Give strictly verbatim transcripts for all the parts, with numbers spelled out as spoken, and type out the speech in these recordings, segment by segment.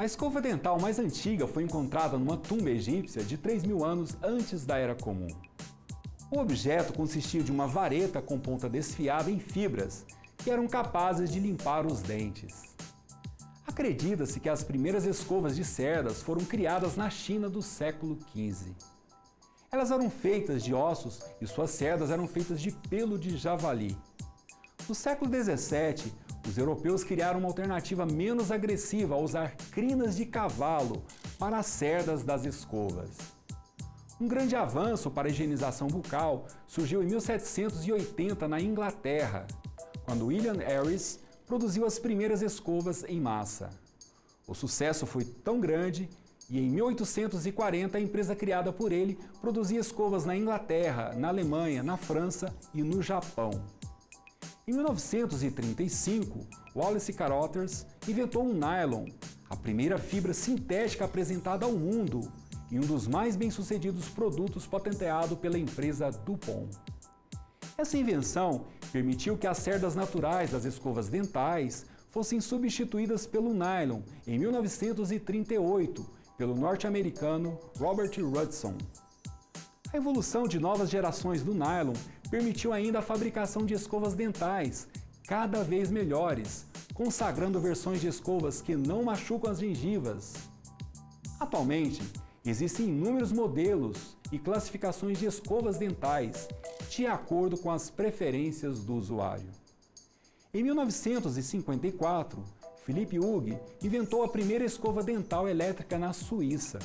A escova dental mais antiga foi encontrada numa tumba egípcia de três mil anos antes da Era Comum. O objeto consistia de uma vareta com ponta desfiada em fibras, que eram capazes de limpar os dentes. Acredita-se que as primeiras escovas de cerdas foram criadas na China do século quinze. Elas eram feitas de ossos e suas cerdas eram feitas de pelo de javali. No século dezessete, os europeus criaram uma alternativa menos agressiva ao usar crinas de cavalo para as cerdas das escovas. Um grande avanço para a higienização bucal surgiu em mil setecentos e oitenta na Inglaterra, quando William Harris produziu as primeiras escovas em massa. O sucesso foi tão grande e em mil oitocentos e quarenta a empresa criada por ele produzia escovas na Inglaterra, na Alemanha, na França e no Japão. Em mil novecentos e trinta e cinco, Wallace Carothers inventou o nylon, a primeira fibra sintética apresentada ao mundo e um dos mais bem-sucedidos produtos patenteado pela empresa Dupont. Essa invenção permitiu que as cerdas naturais das escovas dentais fossem substituídas pelo nylon em mil novecentos e trinta e oito pelo norte-americano Robert Rudson. A evolução de novas gerações do nylon permitiu ainda a fabricação de escovas dentais, cada vez melhores, consagrando versões de escovas que não machucam as gengivas. Atualmente, existem inúmeros modelos e classificações de escovas dentais, de acordo com as preferências do usuário. Em mil novecentos e cinquenta e quatro, Philippe Hug inventou a primeira escova dental elétrica na Suíça.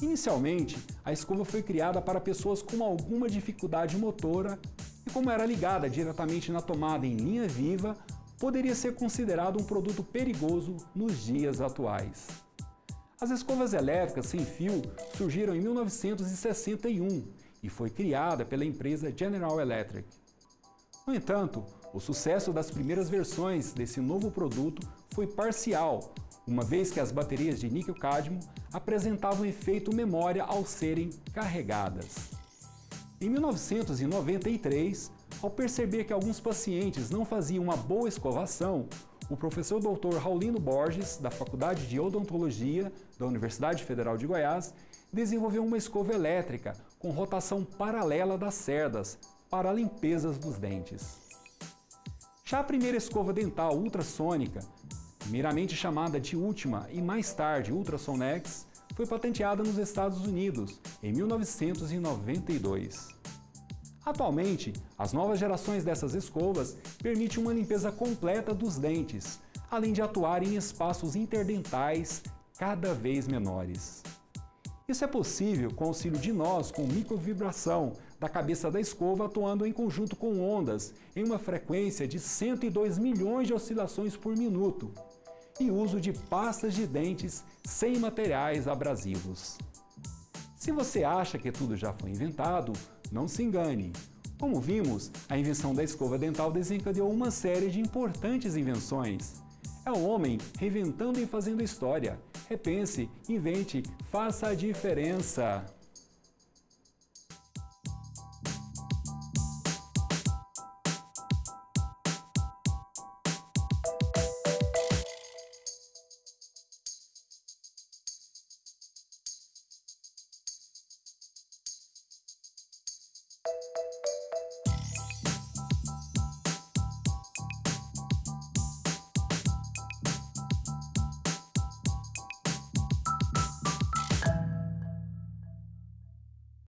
Inicialmente, a escova foi criada para pessoas com alguma dificuldade motora e, como era ligada diretamente na tomada em linha viva, poderia ser considerado um produto perigoso nos dias atuais. As escovas elétricas sem fio surgiram em mil novecentos e sessenta e um e foi criada pela empresa General Electric. No entanto, o sucesso das primeiras versões desse novo produto foi parcial, uma vez que as baterias de níquel-cádmio apresentavam efeito memória ao serem carregadas. Em mil novecentos e noventa e três, ao perceber que alguns pacientes não faziam uma boa escovação, o professor doutor Raulino Borges, da Faculdade de Odontologia da Universidade Federal de Goiás, desenvolveu uma escova elétrica com rotação paralela das cerdas para limpezas dos dentes. Já a primeira escova dental ultrassônica, primeiramente chamada de Última e mais tarde Ultrasonex, foi patenteada nos Estados Unidos em mil novecentos e noventa e dois. Atualmente, as novas gerações dessas escovas permitem uma limpeza completa dos dentes, além de atuar em espaços interdentais cada vez menores. Isso é possível com o auxílio de nós com microvibração da cabeça da escova atuando em conjunto com ondas em uma frequência de cento e dois milhões de oscilações por minuto e uso de pastas de dentes sem materiais abrasivos. Se você acha que tudo já foi inventado, não se engane. Como vimos, a invenção da escova dental desencadeou uma série de importantes invenções. É o homem reinventando e fazendo história. Repense, invente, faça a diferença!